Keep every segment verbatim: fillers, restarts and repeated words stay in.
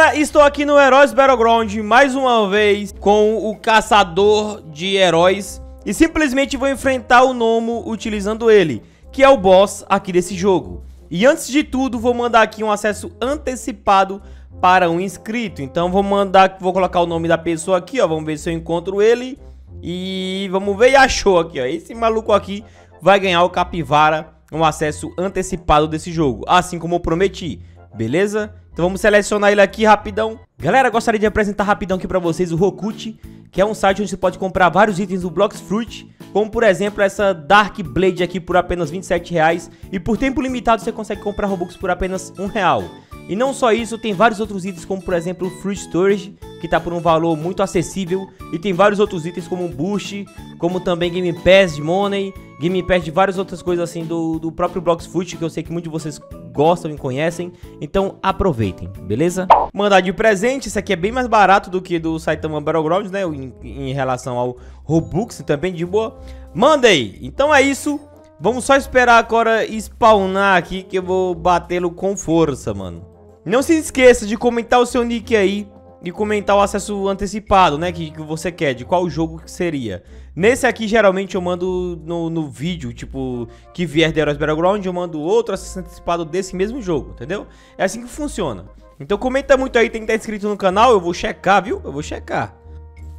Galera, estou aqui no Heroes Battlegrounds mais uma vez com o caçador de heróis e simplesmente vou enfrentar o Nomu utilizando ele, que é o boss aqui desse jogo. E antes de tudo, vou mandar aqui um acesso antecipado para um inscrito. Então vou mandar, vou colocar o nome da pessoa aqui, ó, vamos ver se eu encontro ele. E vamos ver, e achou aqui, ó, esse maluco aqui vai ganhar o capivara, um acesso antecipado desse jogo, assim como eu prometi, beleza? Então vamos selecionar ele aqui rapidão. Galera, gostaria de apresentar rapidão aqui pra vocês o Rocute, que é um site onde você pode comprar vários itens do Blox Fruits, como por exemplo essa Dark Blade aqui por apenas vinte e sete reais, e por tempo limitado você consegue comprar Robux por apenas um real. E não só isso, tem vários outros itens como por exemplo o Fruit Storage, que tá por um valor muito acessível, e tem vários outros itens como um Boost, como também Game Pass de Money, Game Pass de várias outras coisas assim do, do próprio Blox Fruits, que eu sei que muitos de vocês gostam e conhecem, então aproveitem, beleza? Mandar de presente, isso aqui é bem mais barato do que do Saitama Battlegrounds, né, em, em relação ao Robux, também de boa. Mandei! Então é isso, vamos só esperar agora spawnar aqui que eu vou batê-lo com força, mano. Não se esqueça de comentar o seu nick aí e comentar o acesso antecipado, né, que, que você quer, de qual jogo que seria. Nesse aqui, geralmente, eu mando no, no vídeo, tipo, que vier de Heroes Battleground, eu mando outro acesso antecipado desse mesmo jogo, entendeu? É assim que funciona. Então comenta muito aí, tem que estar inscrito no canal, eu vou checar, viu? Eu vou checar.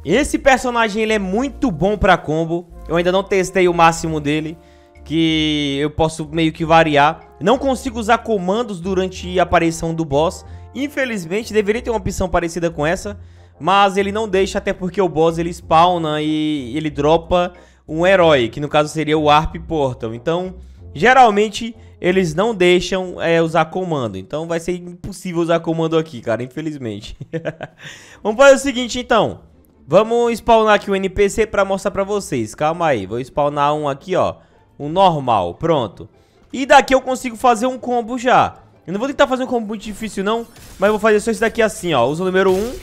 Esse personagem, ele é muito bom pra combo, eu ainda não testei o máximo dele, que eu posso meio que variar. Não consigo usar comandos durante a aparição do boss. Infelizmente, deveria ter uma opção parecida com essa, mas ele não deixa, até porque o boss ele spawna e ele dropa um herói, que no caso seria o Arp Portal. Então, geralmente, eles não deixam é, usar comando. Então, vai ser impossível usar comando aqui, cara, infelizmente. Vamos fazer o seguinte, então. Vamos spawnar aqui o N P C pra mostrar pra vocês. Calma aí, vou spawnar um aqui, ó. Um normal, pronto. E daqui eu consigo fazer um combo já. Eu não vou tentar fazer um combo muito difícil não, mas eu vou fazer só isso daqui assim, ó. Usa o número um.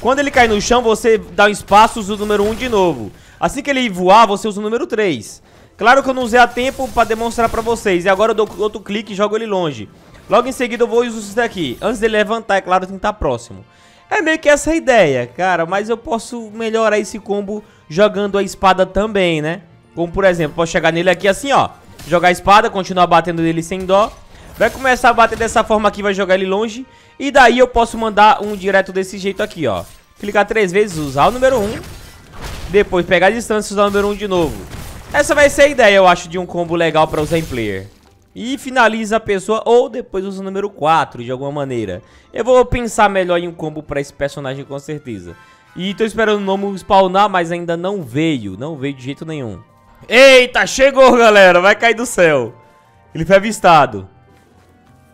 Quando ele cai no chão, você dá um espaço, usa o número um de novo. Assim que ele voar, você usa o número três. Claro que eu não usei a tempo pra demonstrar pra vocês. E agora eu dou outro clique e jogo ele longe. Logo em seguida eu vou usar isso daqui. Antes dele levantar, é claro, tentar próximo. É meio que essa a ideia, cara. Mas eu posso melhorar esse combo jogando a espada também, né? Como por exemplo, posso chegar nele aqui assim, ó. Jogar a espada, continuar batendo nele sem dó. Vai começar a bater dessa forma aqui, vai jogar ele longe. E daí eu posso mandar um direto desse jeito aqui, ó. Clicar três vezes, usar o número um. Depois pegar a distância e usar o número um de novo. Essa vai ser a ideia, eu acho, de um combo legal pra usar em player. E finaliza a pessoa ou depois usa o número quatro, de alguma maneira. Eu vou pensar melhor em um combo pra esse personagem, com certeza. E tô esperando o Nomu spawnar, mas ainda não veio. Não veio de jeito nenhum. Eita, chegou, galera, vai cair do céu. Ele foi avistado.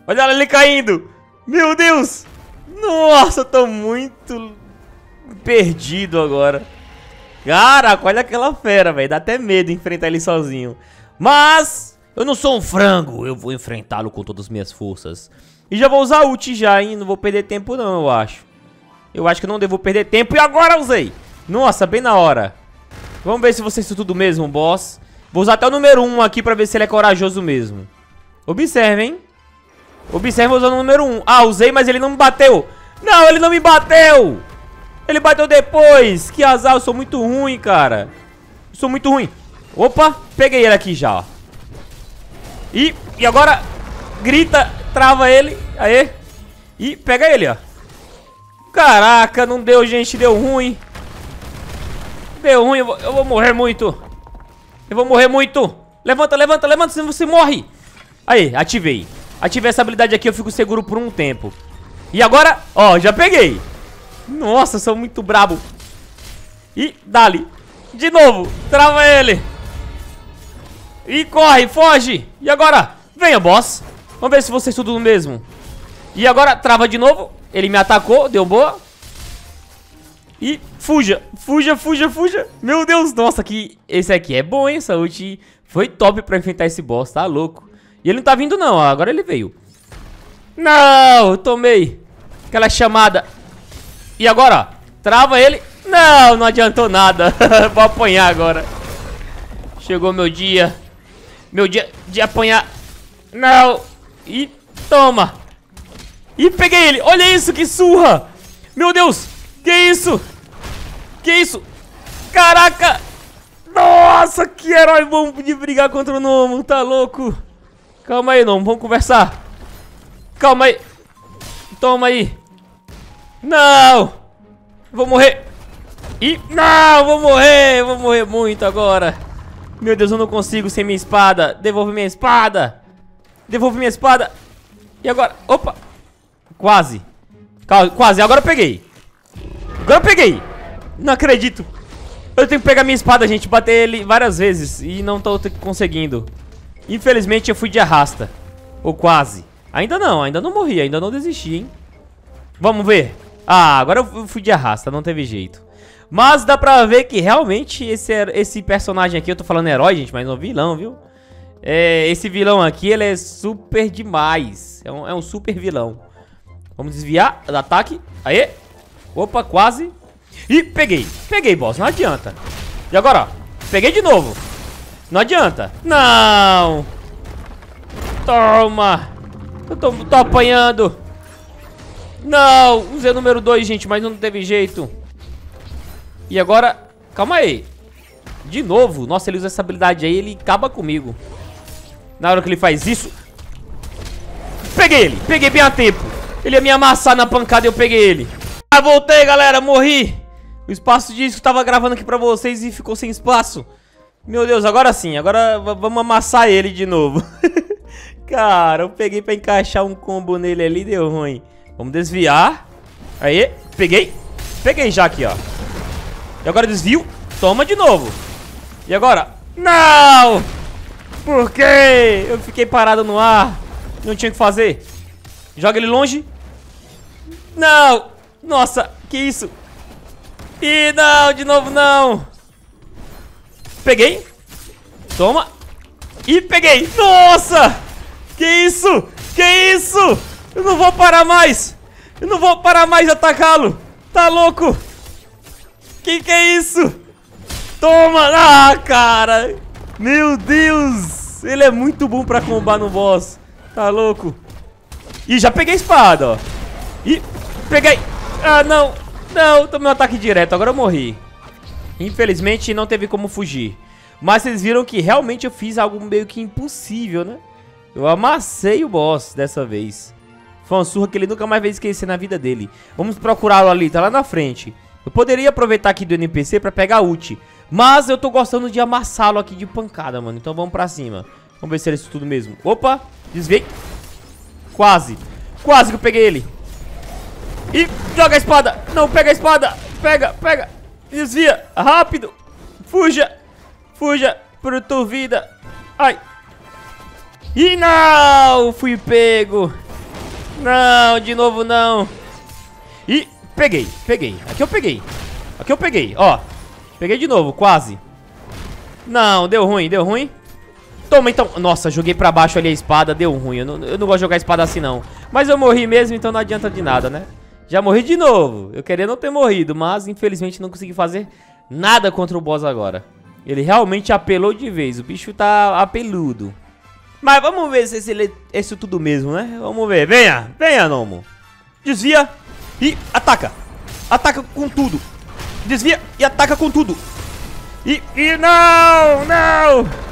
Olha ele caindo. Meu Deus. Nossa, eu tô muito perdido agora. Caraca, olha aquela fera, velho. Dá até medo enfrentar ele sozinho. Mas eu não sou um frango. Eu vou enfrentá-lo com todas as minhas forças. E já vou usar ult já, hein. Não vou perder tempo não, eu acho. Eu acho que não devo perder tempo. E agora usei. Nossa, bem na hora. Vamos ver se vocês são tudo mesmo, boss. Vou usar até o número um aqui pra ver se ele é corajoso mesmo. Observe, hein? Observe usando o número um. Ah, usei, mas ele não me bateu. Não, ele não me bateu. Ele bateu depois. Que azar, eu sou muito ruim, cara. Eu sou muito ruim. Opa, peguei ele aqui já, ó. E, e agora grita, trava ele. Aê. E pega ele, ó. Caraca, não deu, gente. Deu ruim. Deu ruim, eu vou, eu vou morrer muito. Eu vou morrer muito. Levanta, levanta, levanta, senão você morre. Aí, ativei. Ativei essa habilidade aqui, eu fico seguro por um tempo. E agora, ó, já peguei. Nossa, sou muito brabo. E, dali. De novo, trava ele. E corre, foge. E agora, venha, boss. Vamos ver se vocês tudo no mesmo. E agora, trava de novo. Ele me atacou, deu boa. E fuja, fuja, fuja, fuja. Meu Deus, nossa, que esse aqui é bom, hein? Essa ult foi top pra enfrentar esse boss, tá louco. E ele não tá vindo não, ó, agora ele veio. Não, eu tomei aquela chamada. E agora, ó, trava ele. Não, não adiantou nada. Vou apanhar agora. Chegou meu dia. Meu dia de apanhar. Não. E toma. E peguei ele. Olha isso, que surra. Meu Deus. Que isso? Que isso? Caraca. Nossa, que herói bom de brigar contra o Nomu. Tá louco. Calma aí, Nomu. Vamos conversar. Calma aí. Toma aí. Não. Vou morrer. E... Não, vou morrer. Vou morrer muito agora. Meu Deus, eu não consigo sem minha espada. Devolve minha espada. Devolve minha espada. E agora? Opa. Quase. Quase. Agora eu peguei. Agora eu peguei. Não acredito. Eu tenho que pegar minha espada, gente. Bater ele várias vezes. E não tô conseguindo. Infelizmente, eu fui de arrasta. Ou quase. Ainda não. Ainda não morri. Ainda não desisti, hein? Vamos ver. Ah, agora eu fui de arrasta. Não teve jeito. Mas dá pra ver que realmente esse, esse personagem aqui... Eu tô falando herói, gente. Mas não vilão, viu? É, esse vilão aqui, ele é super demais. É um, é um super vilão. Vamos desviar do ataque. Aê. Opa, quase. Ih, peguei. Peguei, boss. Não adianta. E agora, ó. Peguei de novo. Não adianta. Não. Toma. Eu tô, tô apanhando. Não. Usei o número dois, gente, mas não teve jeito. E agora... Calma aí. De novo. Nossa, ele usa essa habilidade aí. Ele acaba comigo. Na hora que ele faz isso... Peguei ele. Peguei bem a tempo. Ele ia me amassar na pancada e eu peguei ele. Ah, voltei, galera, morri. O espaço disco tava gravando aqui pra vocês e ficou sem espaço. Meu Deus, agora sim, agora vamos amassar ele de novo. Cara, eu peguei pra encaixar um combo nele ali, deu ruim. Vamos desviar. Aí, peguei. Peguei já aqui, ó. E agora desvio, toma de novo. E agora? Não! Por quê? Eu fiquei parado no ar. Não tinha o que fazer. Joga ele longe. Não. Nossa, que isso. Ih, não, de novo não. Peguei. Toma. E peguei. Nossa. Que isso. Que isso. Eu não vou parar mais. Eu não vou parar mais de atacá-lo. Tá louco. Que que é isso. Toma. Ah, cara. Meu Deus. Ele é muito bom pra combar no boss. Tá louco. Ih, já peguei a espada, ó. Ih, peguei. Ah, não. Não, tomei um ataque direto. Agora eu morri. Infelizmente, não teve como fugir. Mas vocês viram que realmente eu fiz algo meio que impossível, né? Eu amassei o boss dessa vez. Foi uma surra que ele nunca mais vai esquecer na vida dele. Vamos procurá-lo ali. Tá lá na frente. Eu poderia aproveitar aqui do N P C pra pegar ult. Mas eu tô gostando de amassá-lo aqui de pancada, mano. Então vamos pra cima. Vamos ver se é isso tudo mesmo. Opa, desviei. Quase, quase que eu peguei ele. E joga a espada. Não, pega a espada. Pega, pega. Desvia, rápido. Fuja, fuja por tua vida. Ai. E não, fui pego. Não, de novo não. E peguei, peguei. Aqui eu peguei. Aqui eu peguei, ó. Peguei de novo, quase. Não, deu ruim, deu ruim. Toma, então. Nossa, joguei pra baixo ali a espada. Deu ruim. Eu não, eu não gosto de jogar espada assim, não. Mas eu morri mesmo, então não adianta de nada, né? Já morri de novo. Eu queria não ter morrido, mas infelizmente não consegui fazer nada contra o boss agora. Ele realmente apelou de vez. O bicho tá apeludo. Mas vamos ver se ele é isso tudo mesmo, né? Vamos ver. Venha, venha, Nomu. Desvia e ataca. Ataca com tudo. Desvia e ataca com tudo. E, e não, não.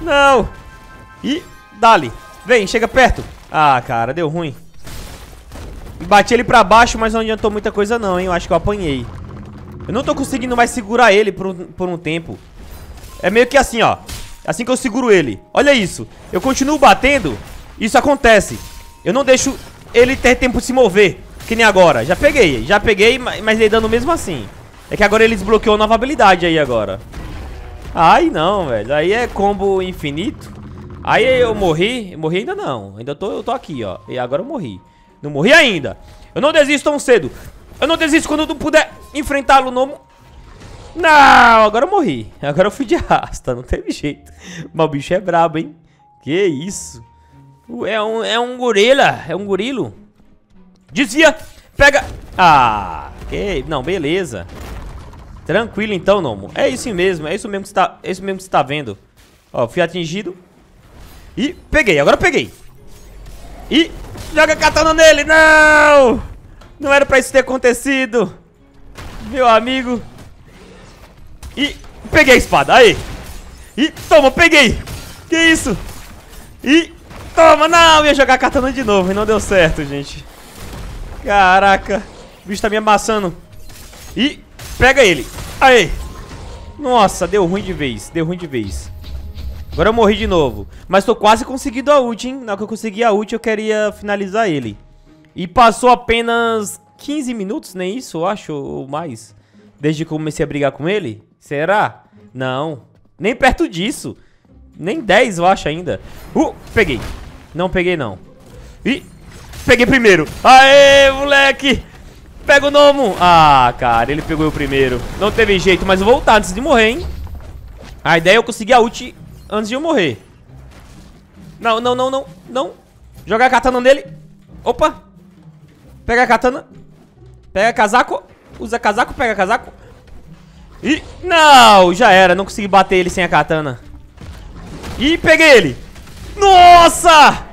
Não. E dali. Vem, chega perto. Ah, cara, deu ruim. Bati ele pra baixo, mas não adiantou muita coisa não, hein. Eu acho que eu apanhei. Eu não tô conseguindo mais segurar ele por um, por um tempo. É meio que assim, ó. Assim que eu seguro ele. Olha isso. Eu continuo batendo. Isso acontece. Eu não deixo ele ter tempo de se mover. Que nem agora. Já peguei. Já peguei, mas ele dando mesmo assim. É que agora ele desbloqueou a nova habilidade aí agora. Ai, não, velho. Aí é combo infinito. Aí eu morri. Morri ainda não. Ainda tô, eu tô aqui, ó. E agora eu morri. Não morri ainda. Eu não desisto tão cedo. Eu não desisto quando eu não puder enfrentá-lo. Não... não, agora eu morri. Agora eu fui de arrasta. Não teve jeito. Mas o bicho é brabo, hein? Que isso. É um, é um gorila. É um gorilo. Desvia. Pega. Ah, que... Não, beleza. Tranquilo então, Nomu. É isso mesmo, é isso mesmo que você tá, é isso mesmo que você tá vendo. Ó, fui atingido. E peguei, agora eu peguei. E Joga katana nele! Não! Não era pra isso ter acontecido! Meu amigo! E peguei a espada! Aí! E toma! Peguei! Que isso? E toma! Não! Ia jogar katana de novo e não deu certo, gente. Caraca! O bicho tá me amassando. E pega ele! Aí! Nossa! Deu ruim de vez! Deu ruim de vez! Agora eu morri de novo. Mas tô quase conseguindo a ult, hein? Na hora que eu consegui a ult, eu queria finalizar ele. E passou apenas quinze minutos, nem isso, eu acho, ou mais. Desde que eu comecei a brigar com ele. Será? Não. Nem perto disso. Nem dez, eu acho, ainda. Uh, peguei. Não peguei, não. Ih, peguei primeiro. Aê, moleque. Pega o Nomu. Ah, cara, ele pegou eu primeiro. Não teve jeito, mas eu vou voltar antes de morrer, hein? A ideia é eu conseguir a ult... antes de eu morrer. Não, não, não, não, não. Jogar a katana nele. Opa. Pega a katana. Pega casaco. Usa casaco, pega casaco. Ih, não, já era. Não consegui bater ele sem a katana. Ih, peguei ele. Nossa.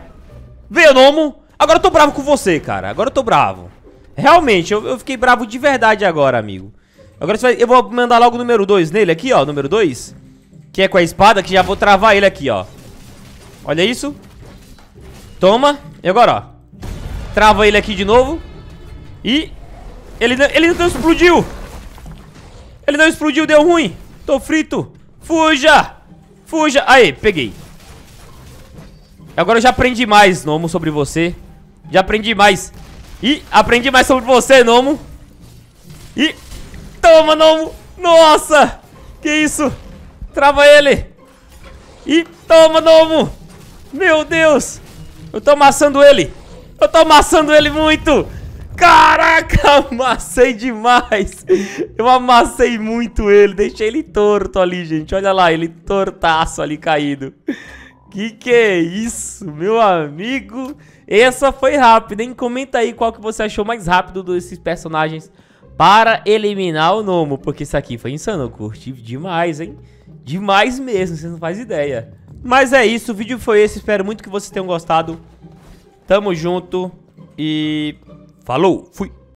Veio, Nomu. Agora eu tô bravo com você, cara. Agora eu tô bravo. Realmente, eu, eu fiquei bravo de verdade agora, amigo. Agora você vai... eu vou mandar logo o número dois nele aqui, ó. Número dois. Que é com a espada, que já vou travar ele aqui, ó. Olha isso. Toma. E agora, ó. Trava ele aqui de novo. E... Ele não, ele não explodiu. Ele não explodiu, deu ruim. Tô frito. Fuja. Fuja. Aê, peguei. Agora eu já aprendi mais, Nomu, sobre você. Já aprendi mais. E aprendi mais sobre você, Nomu. E... Toma, Nomu. Nossa. Que isso. Trava ele. E toma, Nomu. Meu Deus. Eu tô amassando ele. Eu tô amassando ele muito. Caraca, amassei demais. Eu amassei muito ele. Deixei ele torto ali, gente. Olha lá, ele tortaço ali, caído. Que que é isso, meu amigo? Essa foi rápida, hein? Comenta aí qual que você achou mais rápido desses personagens para eliminar o Nomu. Porque isso aqui foi insano. Eu curti demais, hein? Demais mesmo, você não faz ideia. Mas é isso, o vídeo foi esse. Espero muito que vocês tenham gostado. Tamo junto. E... falou, fui.